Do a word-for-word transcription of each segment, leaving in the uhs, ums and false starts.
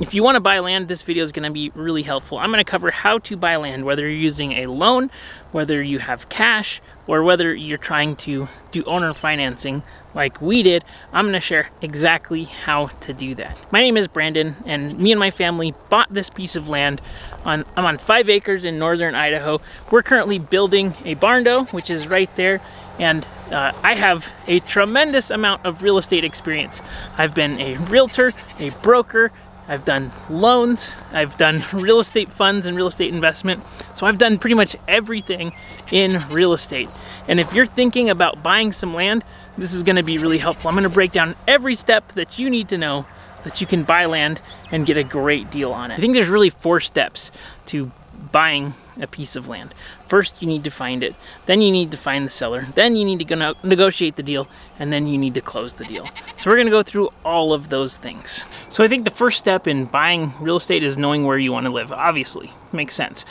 If you want to buy land, this video is going to be really helpful. I'm going to cover how to buy land, whether you're using a loan, whether you have cash, or whether you're trying to do owner financing like we did. I'm going to share exactly how to do that. My name is Brandon, and me and my family bought this piece of land. On, I'm on five acres in northern Idaho. We're currently building a barndo, which is right there, and Uh, I have a tremendous amount of real estate experience. I've been a realtor, a broker, I've done loans, I've done real estate funds and real estate investment. So I've done pretty much everything in real estate. And if you're thinking about buying some land, this is going to be really helpful. I'm going to break down every step that you need to know so that you can buy land and get a great deal on it. I think there's really four steps to buying a piece of land. First, you need to find it. Then you need to find the seller. Then you need to go negotiate the deal, and then you need to close the deal. So we're going to go through all of those things. So I think the first step in buying real estate is knowing where you want to live. Obviously, makes sense.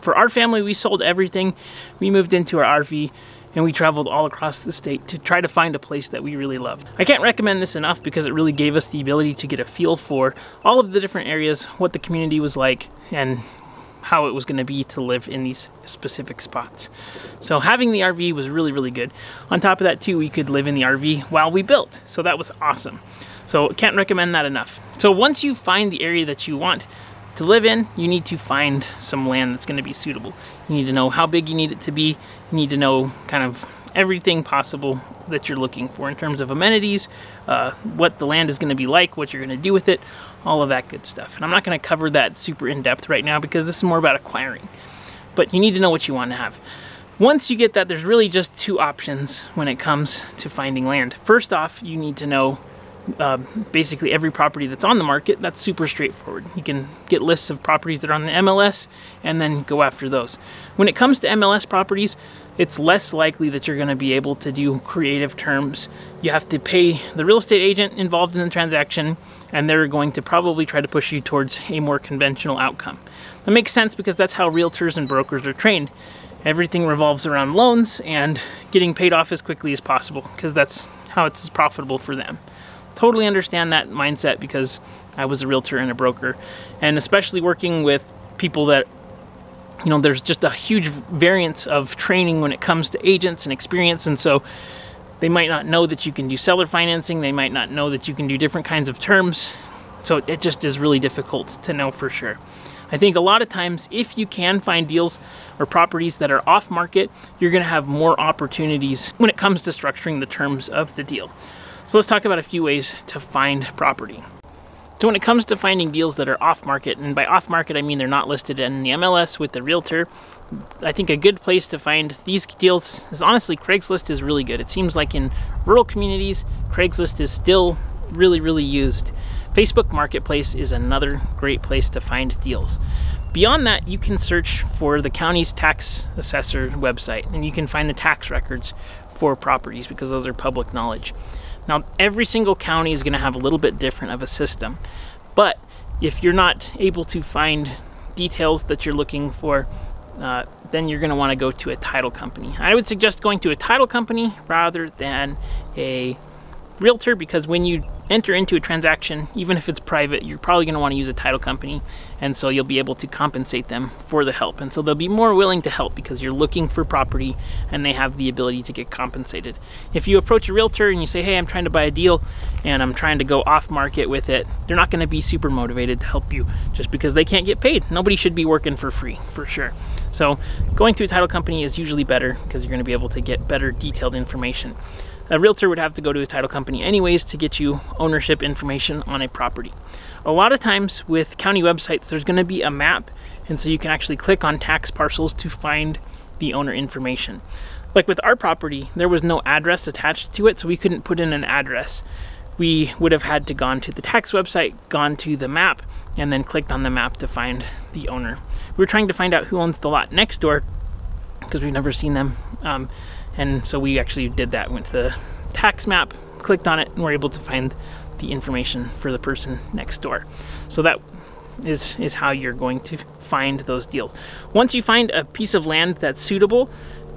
For our family, we sold everything. We moved into our R V and we traveled all across the state to try to find a place that we really loved. I can't recommend this enough because it really gave us the ability to get a feel for all of the different areas, what the community was like, and how it was going to be to live in these specific spots. So having the R V was really, really good. On top of that too, we could live in the R V while we built. So that was awesome. So can't recommend that enough. So once you find the area that you want to live in, you need to find some land that's going to be suitable. You need to know how big you need it to be. You need to know kind of everything possible that you're looking for in terms of amenities, uh, what the land is going to be like, what you're going to do with it, all of that good stuff. And I'm not going to cover that super in depth right now because this is more about acquiring, but you need to know what you want to have. Once you get that, there's really just two options when it comes to finding land. First off, you need to know uh, basically every property that's on the market. That's super straightforward. You can get lists of properties that are on the M L S and then go after those. When it comes to M L S properties, it's less likely that you're going to be able to do creative terms. You have to pay the real estate agent involved in the transaction, and they're going to probably try to push you towards a more conventional outcome. That makes sense because that's how realtors and brokers are trained. Everything revolves around loans and getting paid off as quickly as possible because that's how it's profitable for them. Totally understand that mindset because I was a realtor and a broker, and especially working with people that, you know, there's just a huge variance of training when it comes to agents and experience, and so they might not know that you can do seller financing. They might not know that you can do different kinds of terms. So it just is really difficult to know for sure. I think a lot of times if you can find deals or properties that are off market, you're going to have more opportunities when it comes to structuring the terms of the deal. So let's talk about a few ways to find property. So when it comes to finding deals that are off market, and by off market, I mean they're not listed in the M L S with the realtor, I think a good place to find these deals is honestly Craigslist is really good. It seems like in rural communities, Craigslist is still really, really used. Facebook Marketplace is another great place to find deals. Beyond that, you can search for the county's tax assessor website, and you can find the tax records for properties because those are public knowledge. Now, every single county is going to have a little bit different of a system, but if you're not able to find details that you're looking for, uh, then you're going to want to go to a title company. I would suggest going to a title company rather than a realtor because when you enter into a transaction, even if it's private, you're probably going to want to use a title company, and so you'll be able to compensate them for the help. And so they'll be more willing to help because you're looking for property and they have the ability to get compensated. If you approach a realtor and you say, hey, I'm trying to buy a deal and I'm trying to go off market with it, they're not going to be super motivated to help you just because they can't get paid. Nobody should be working for free, for sure. So going to a title company is usually better because you're going to be able to get better detailed information. A realtor would have to go to a title company anyways to get you ownership information on a property. A lot of times with county websites, there's going to be a map, and so you can actually click on tax parcels to find the owner information. Like with our property, there was no address attached to it, so we couldn't put in an address. We would have had to gone to the tax website, gone to the map, and then clicked on the map to find the owner. We were trying to find out who owns the lot next door because we've never seen them. Um, And so we actually did that, went to the tax map, clicked on it, and were able to find the information for the person next door. So that is, is how you're going to find those deals. Once you find a piece of land that's suitable,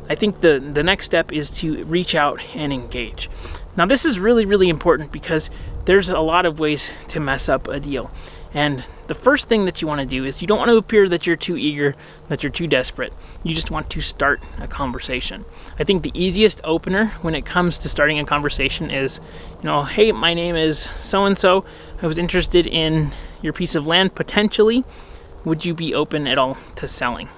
I think the, the next step is to reach out and engage. Now this is really, really important because there's a lot of ways to mess up a deal. And the first thing that you want to do is you don't want to appear that you're too eager, that you're too desperate. You just want to start a conversation. I think the easiest opener when it comes to starting a conversation is, you know, hey, my name is so-and-so. I was interested in your piece of land potentially. Would you be open at all to selling?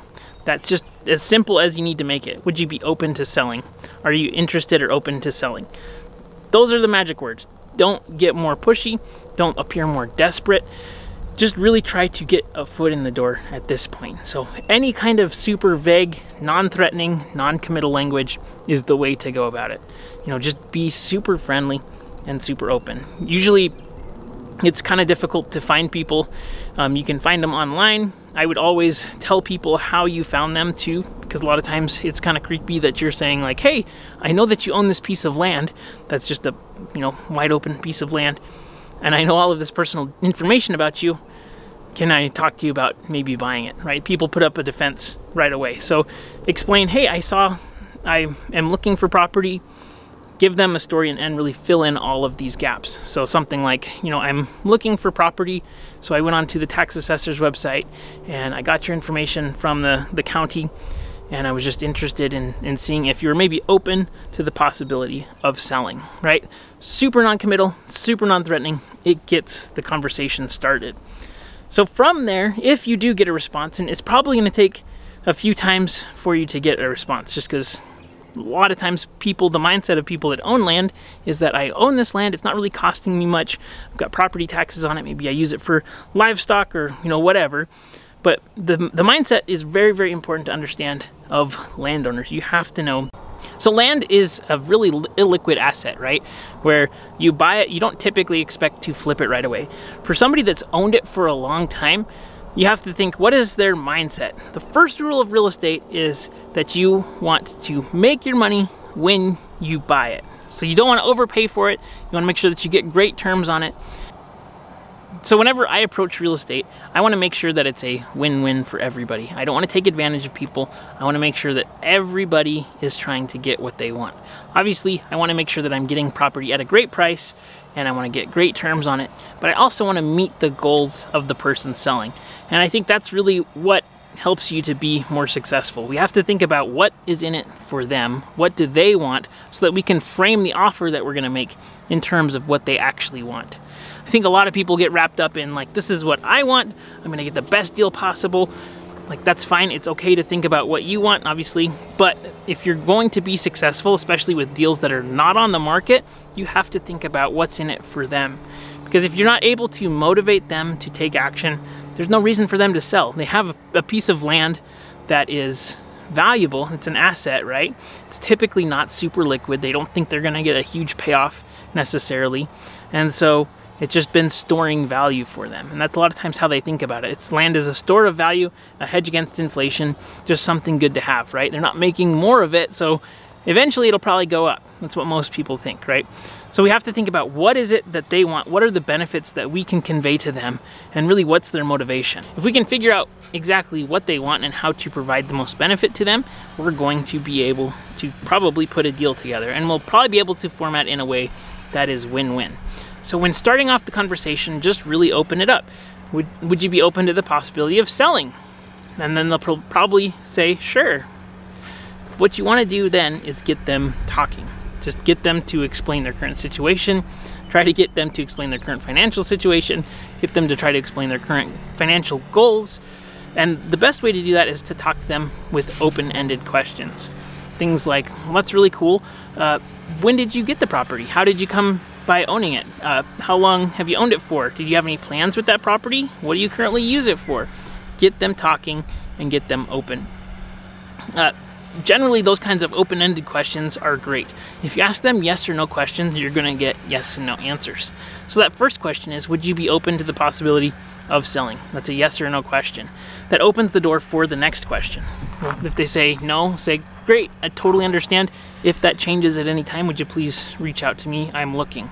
That's just as simple as you need to make it. Would you be open to selling? Are you interested or open to selling? Those are the magic words. Don't get more pushy. Don't appear more desperate. Just really try to get a foot in the door at this point. So any kind of super vague, non-threatening, non-committal language is the way to go about it. You know, just be super friendly and super open. Usually it's kind of difficult to find people. Um, you can find them online. I would always tell people how you found them too, because a lot of times it's kind of creepy that you're saying like, hey, I know that you own this piece of land. That's just a, you know, wide open piece of land. And I know all of this personal information about you. Can I talk to you about maybe buying it, right? People put up a defense right away. So explain, hey, I saw, I am looking for property. Give them a story and, and really fill in all of these gaps. So something like, you know, I'm looking for property. So I went onto the tax assessor's website and I got your information from the, the county. And I was just interested in, in seeing if you were maybe open to the possibility of selling, right? Super non-committal, super non-threatening. It gets the conversation started. So from there, if you do get a response, and it's probably going to take a few times for you to get a response, just because a lot of times people, the mindset of people that own land is that I own this land, it's not really costing me much. I've got property taxes on it. Maybe I use it for livestock or, you know, whatever. But the, the mindset is very, very important to understand of landowners. You have to know. So land is a really illiquid asset, right? Where you buy it, you don't typically expect to flip it right away. For somebody that's owned it for a long time, you have to think, what is their mindset? The first rule of real estate is that you want to make your money when you buy it. So you don't want to overpay for it. You want to make sure that you get great terms on it. So whenever I approach real estate, I want to make sure that it's a win-win for everybody. I don't want to take advantage of people. I want to make sure that everybody is trying to get what they want. Obviously, I want to make sure that I'm getting property at a great price and I want to get great terms on it, but I also want to meet the goals of the person selling. And I think that's really what helps you to be more successful. We have to think about what is in it for them, what do they want, so that we can frame the offer that we're going to make in terms of what they actually want. I think a lot of people get wrapped up in like, this is what I want, I'm gonna get the best deal possible. Like, that's fine, it's okay to think about what you want, obviously, but if you're going to be successful, especially with deals that are not on the market, you have to think about what's in it for them. Because if you're not able to motivate them to take action, there's no reason for them to sell. They have a piece of land that is valuable, it's an asset, right? It's typically not super liquid, they don't think they're gonna get a huge payoff necessarily, and so it's just been storing value for them. And that's a lot of times how they think about it. It's land is a store of value, a hedge against inflation, just something good to have, right? They're not making more of it, so eventually it'll probably go up. That's what most people think, right? So we have to think about what is it that they want? What are the benefits that we can convey to them? And really, what's their motivation? If we can figure out exactly what they want and how to provide the most benefit to them, we're going to be able to probably put a deal together. And we'll probably be able to format in a way that is win-win. So when starting off the conversation, just really open it up. Would, would you be open to the possibility of selling? And then they'll pro- probably say, sure. What you want to do then is get them talking. Just get them to explain their current situation. Try to get them to explain their current financial situation. Get them to try to explain their current financial goals. And the best way to do that is to talk to them with open-ended questions. Things like, well, that's really cool. Uh, when did you get the property? How did you come by owning it? Uh, how long have you owned it for? Did you have any plans with that property? What do you currently use it for? Get them talking and get them open. Uh, generally, those kinds of open-ended questions are great. If you ask them yes or no questions, you're going to get yes and no answers. So that first question is, would you be open to the possibility of selling? That's a yes or no question. That opens the door for the next question. If they say no, say, great, I totally understand. If that changes at any time, would you please reach out to me? I'm looking.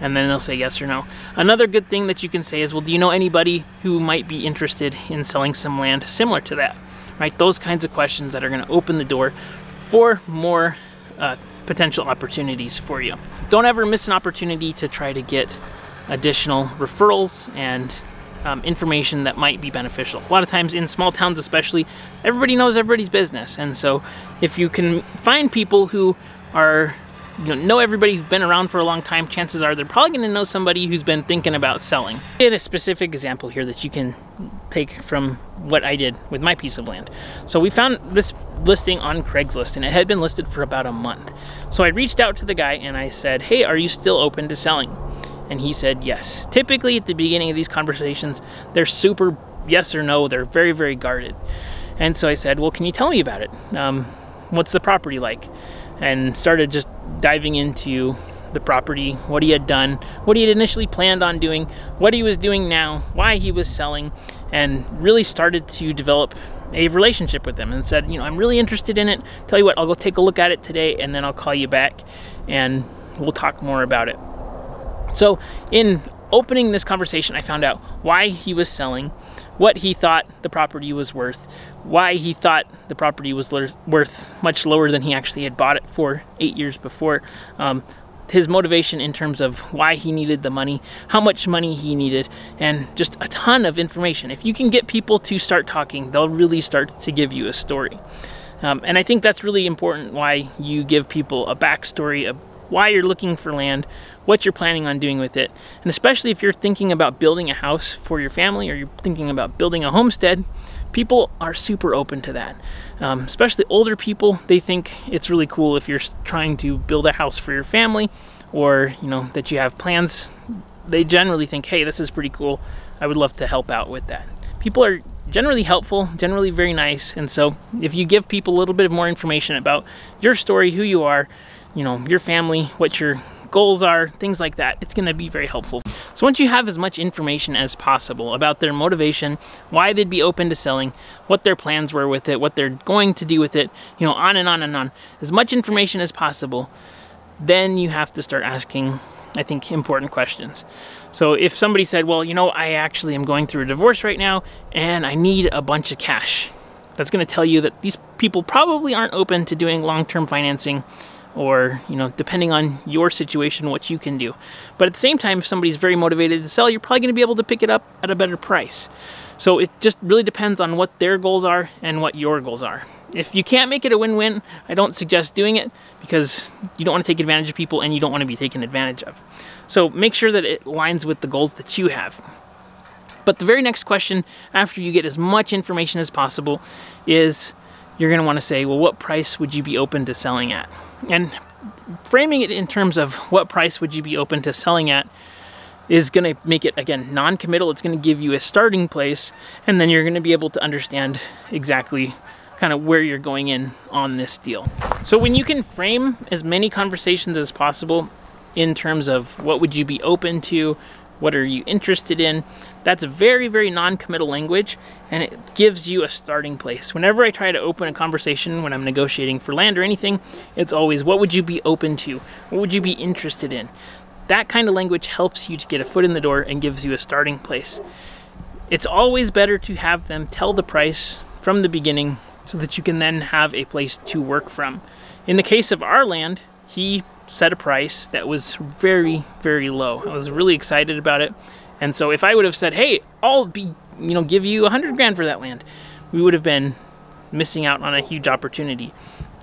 And then they'll say yes or no. Another good thing that you can say is, well, do you know anybody who might be interested in selling some land similar to that? Right? Those kinds of questions that are going to open the door for more uh, potential opportunities for you. Don't ever miss an opportunity to try to get additional referrals and um, information that might be beneficial. A lot of times in small towns especially, everybody knows everybody's business, and so if you can find people who are, you know, know everybody who've been around for a long time, chances are they're probably going to know somebody who's been thinking about selling. I did a specific example here that you can take from what I did with my piece of land. So we found this listing on Craigslist, and it had been listed for about a month. So I reached out to the guy and I said, hey, are you still open to selling? And he said yes. Typically at the beginning of these conversations, they're super yes or no, they're very, very guarded. And so I said, well, can you tell me about it? Um, what's the property like? And started just diving into the property, what he had done, what he had initially planned on doing, what he was doing now, why he was selling, and really started to develop a relationship with them and said, you know, I'm really interested in it. Tell you what, I'll go take a look at it today and then I'll call you back and we'll talk more about it. So in opening this conversation, I found out why he was selling, what he thought the property was worth, why he thought the property was worth much lower than he actually had bought it for eight years before, um, his motivation in terms of why he needed the money, how much money he needed, and just a ton of information. If you can get people to start talking, they'll really start to give you a story. Um, and I think that's really important, why you give people a backstory of why you're looking for land, what you're planning on doing with it. And especially if you're thinking about building a house for your family, or you're thinking about building a homestead, people are super open to that. Um, especially older people, they think it's really cool if you're trying to build a house for your family, or, you know, that you have plans. They generally think, hey, this is pretty cool. I would love to help out with that. People are generally helpful, generally very nice. And so if you give people a little bit more information about your story, who you are, you know, your family, what your goals are, things like that, it's gonna be very helpful. So once you have as much information as possible about their motivation, why they'd be open to selling, what their plans were with it, what they're going to do with it, you know, on and on and on, as much information as possible, then you have to start asking, I think, important questions. So if somebody said, well, you know, I actually am going through a divorce right now and I need a bunch of cash, that's gonna tell you that these people probably aren't open to doing long-term financing, or, you know, depending on your situation, what you can do. But at the same time, if somebody's very motivated to sell, you're probably gonna be able to pick it up at a better price. So it just really depends on what their goals are and what your goals are. If you can't make it a win-win, I don't suggest doing it, because you don't wanna take advantage of people and you don't wanna be taken advantage of. So make sure that it aligns with the goals that you have. But the very next question, after you get as much information as possible, is you're gonna wanna say, well, what price would you be open to selling at? And framing it in terms of what price would you be open to selling at is going to make it, again, non-committal. It's going to give you a starting place, and then you're going to be able to understand exactly kind of where you're going in on this deal. So when you can frame as many conversations as possible in terms of what would you be open to, what are you interested in? That's a very, very non-committal language, and it gives you a starting place. Whenever I try to open a conversation when I'm negotiating for land or anything, it's always, what would you be open to? What would you be interested in? That kind of language helps you to get a foot in the door and gives you a starting place. It's always better to have them tell the price from the beginning so that you can then have a place to work from. In the case of our land, he set a price that was very, very low. I was really excited about it. And so if I would have said, hey, I'll be, you know, give you a hundred grand for that land, we would have been missing out on a huge opportunity.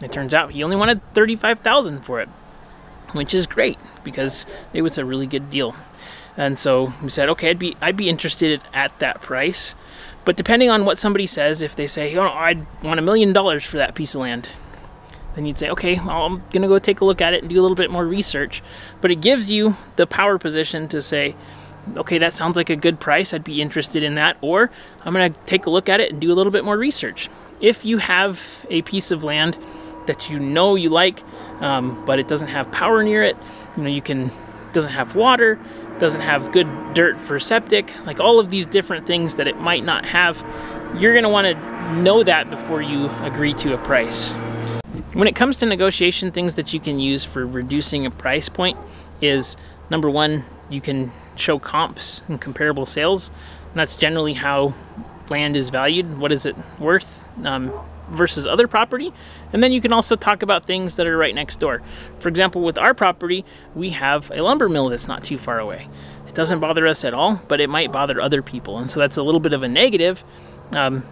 It turns out he only wanted thirty-five thousand for it, which is great because it was a really good deal. And so we said, okay, I'd be, I'd be interested at that price. But depending on what somebody says, if they say, oh, I'd want a million dollars for that piece of land, then you'd say, okay, well, I'm gonna go take a look at it and do a little bit more research. But it gives you the power position to say, okay, that sounds like a good price, I'd be interested in that, or I'm gonna take a look at it and do a little bit more research. If you have a piece of land that you know you like, um, but it doesn't have power near it, you know, you can, doesn't have water, doesn't have good dirt for septic, like all of these different things that it might not have, you're gonna wanna know that before you agree to a price. When it comes to negotiation, things that you can use for reducing a price point is, number one, you can show comps and comparable sales. And that's generally how land is valued. What is it worth um, versus other property? And then you can also talk about things that are right next door. For example, with our property, we have a lumber mill that's not too far away. It doesn't bother us at all, but it might bother other people. And so that's a little bit of a negative um,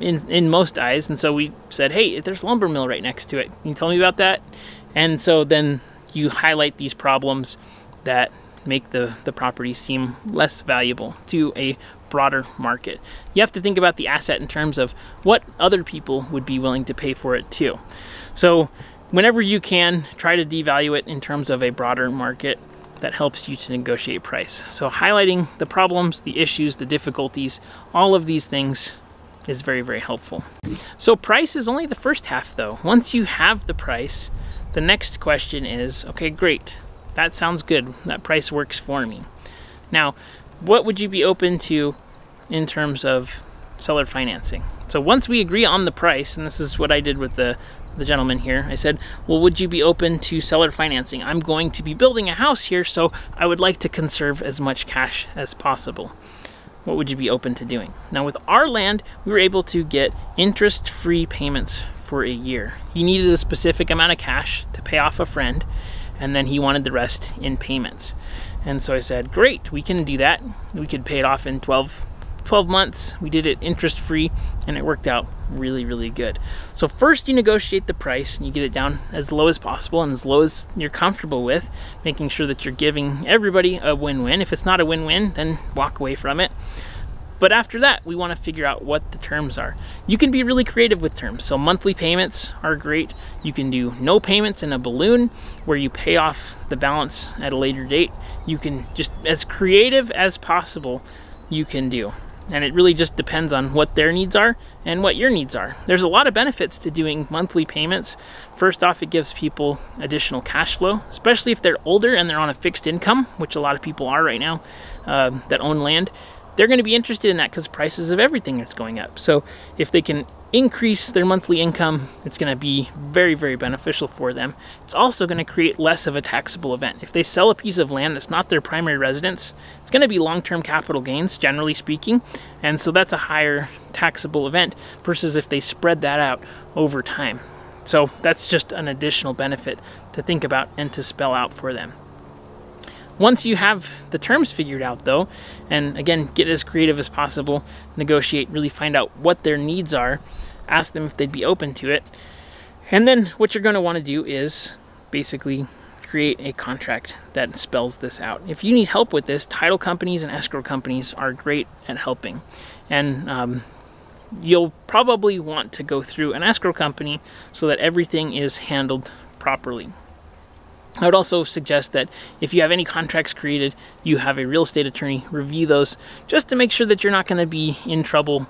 in, in most eyes. And so we said, hey, there's a lumber mill right next to it. Can you tell me about that? And so then you highlight these problems that make the, the property seem less valuable to a broader market. You have to think about the asset in terms of what other people would be willing to pay for it too. So whenever you can, try to devalue it in terms of a broader market. That helps you to negotiate price. So highlighting the problems, the issues, the difficulties, all of these things is very, very helpful. So price is only the first half though. Once you have the price, the next question is, okay, great. That sounds good. That price works for me. Now, what would you be open to in terms of seller financing? So once we agree on the price, and this is what I did with the, the gentleman here, I said, well, would you be open to seller financing? I'm going to be building a house here, so I would like to conserve as much cash as possible. What would you be open to doing? Now with our land, we were able to get interest-free payments for a year. He needed a specific amount of cash to pay off a friend, and then he wanted the rest in payments. And so I said, great, we can do that. We could pay it off in twelve, twelve months. We did it interest-free, and it worked out really, really good. So first you negotiate the price, and you get it down as low as possible and as low as you're comfortable with, making sure that you're giving everybody a win-win. If it's not a win-win, then walk away from it. But after that, we want to figure out what the terms are. You can be really creative with terms. So monthly payments are great. You can do no payments in a balloon where you pay off the balance at a later date. You can just, as creative as possible, you can do. And it really just depends on what their needs are and what your needs are. There's a lot of benefits to doing monthly payments. First off, it gives people additional cash flow, especially if they're older and they're on a fixed income, which a lot of people are right now uh, that own land. They're going to be interested in that because prices of everything is going up. So if they can increase their monthly income, it's going to be very, very beneficial for them. It's also going to create less of a taxable event. If they sell a piece of land that's not their primary residence, it's going to be long-term capital gains, generally speaking. And so that's a higher taxable event versus if they spread that out over time. So that's just an additional benefit to think about and to spell out for them. Once you have the terms figured out though, and again, get as creative as possible, negotiate, really find out what their needs are, ask them if they'd be open to it. And then what you're going to want to do is basically create a contract that spells this out. If you need help with this, title companies and escrow companies are great at helping. And um, you'll probably want to go through an escrow company so that everything is handled properly. I would also suggest that if you have any contracts created, you have a real estate attorney review those just to make sure that you're not going to be in trouble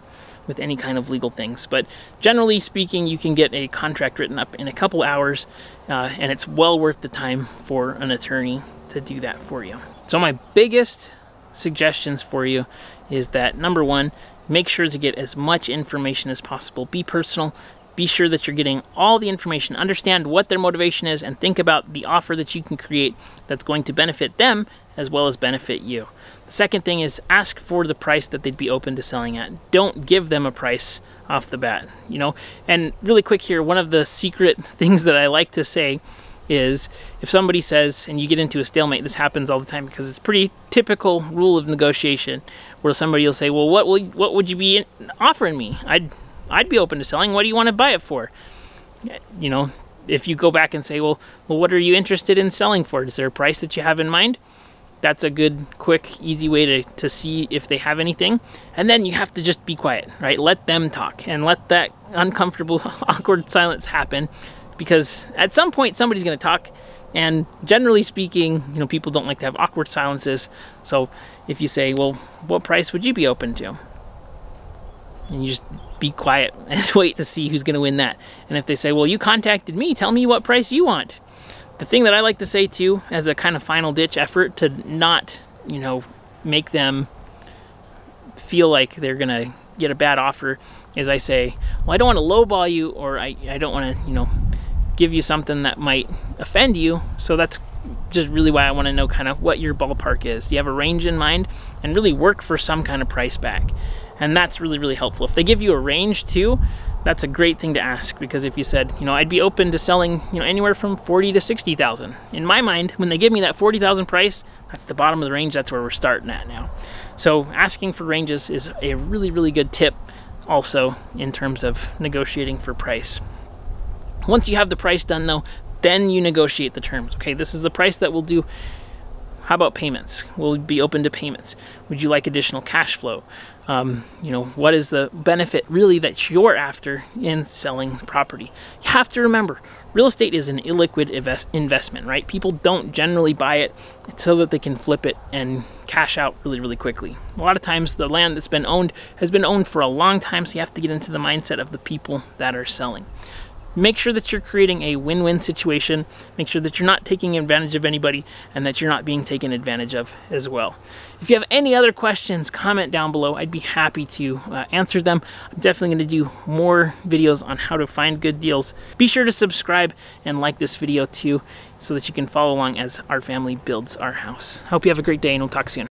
with any kind of legal things. But generally speaking, you can get a contract written up in a couple hours, uh, and it's well worth the time for an attorney to do that for you. So my biggest suggestions for you is that, number one, make sure to get as much information as possible. Be personal. Be sure that you're getting all the information, understand what their motivation is, and think about the offer that you can create that's going to benefit them as well as benefit you. The second thing is ask for the price that they'd be open to selling at. Don't give them a price off the bat, you know? And really quick here, one of the secret things that I like to say is if somebody says, and you get into a stalemate, this happens all the time because it's pretty typical rule of negotiation where somebody will say, well, what, will, what would you be offering me? I'd I'd be open to selling. What do you want to buy it for? You know, if you go back and say, well, well, what are you interested in selling for? Is there a price that you have in mind? That's a good, quick, easy way to, to see if they have anything. And then you have to just be quiet, right? Let them talk and let that uncomfortable, awkward silence happen, because at some point somebody's going to talk. And generally speaking, you know, people don't like to have awkward silences. So if you say, well, what price would you be open to? And you just be quiet and wait to see who's going to win that. And if they say, well, you contacted me, tell me what price you want. The thing that I like to say too, as a kind of final ditch effort to not, you know, make them feel like they're going to get a bad offer, is I say, well, I don't want to lowball you, or I, I don't want to, you know, give you something that might offend you. So that's just really why I want to know kind of what your ballpark is. Do you have a range in mind? And really work for some kind of price back. And that's really, really helpful. If they give you a range too, that's a great thing to ask, because if you said, you know, I'd be open to selling, you know, anywhere from forty to sixty thousand. In my mind, when they give me that forty thousand price, that's the bottom of the range. That's where we're starting at now. So asking for ranges is a really, really good tip also in terms of negotiating for price. Once you have the price done though, then you negotiate the terms. Okay, this is the price that we'll do. How about payments? We'll be open to payments. Would you like additional cash flow? Um, you know, what is the benefit really that you're after in selling the property? You have to remember, real estate is an illiquid invest investment, right? People don't generally buy it so that they can flip it and cash out really, really quickly. A lot of times the land that's been owned has been owned for a long time, so you have to get into the mindset of the people that are selling. Make sure that you're creating a win-win situation. Make sure that you're not taking advantage of anybody and that you're not being taken advantage of as well. If you have any other questions, comment down below. I'd be happy to uh, answer them. I'm definitely going to do more videos on how to find good deals. Be sure to subscribe and like this video too so that you can follow along as our family builds our house. Hope you have a great day, and we'll talk soon.